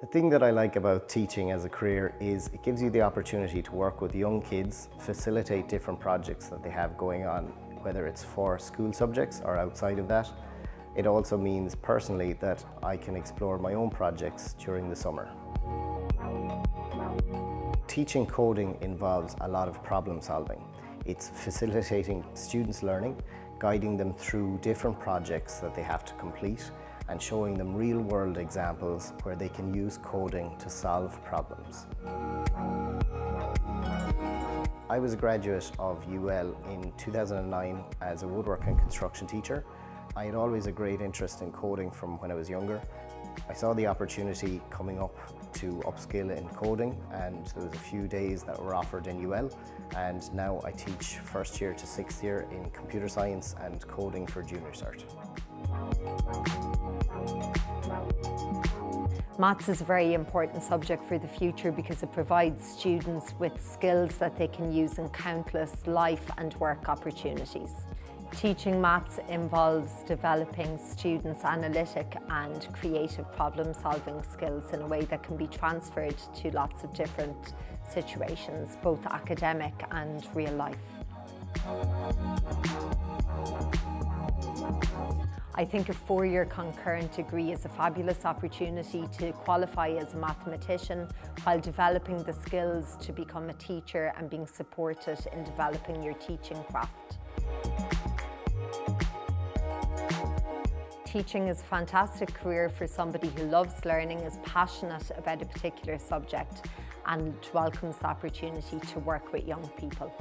The thing that I like about teaching as a career is it gives you the opportunity to work with young kids, facilitate different projects that they have going on, whether it's for school subjects or outside of that. It also means personally that I can explore my own projects during the summer. Teaching coding involves a lot of problem solving. It's facilitating students' learning, guiding them through different projects that they have to complete, and showing them real-world examples where they can use coding to solve problems. I was a graduate of UL in 2009 as a woodwork and construction teacher. I had always a great interest in coding from when I was younger. I saw the opportunity coming up to upskill in coding, and there was a few days that were offered in UL, and now I teach first year to sixth year in computer science and coding for junior cert. Maths is a very important subject for the future because it provides students with skills that they can use in countless life and work opportunities. Teaching maths involves developing students' analytic and creative problem-solving skills in a way that can be transferred to lots of different situations, both academic and real life. I think a four-year concurrent degree is a fabulous opportunity to qualify as a mathematician while developing the skills to become a teacher and being supported in developing your teaching craft. Teaching is a fantastic career for somebody who loves learning, is passionate about a particular subject, and welcomes the opportunity to work with young people.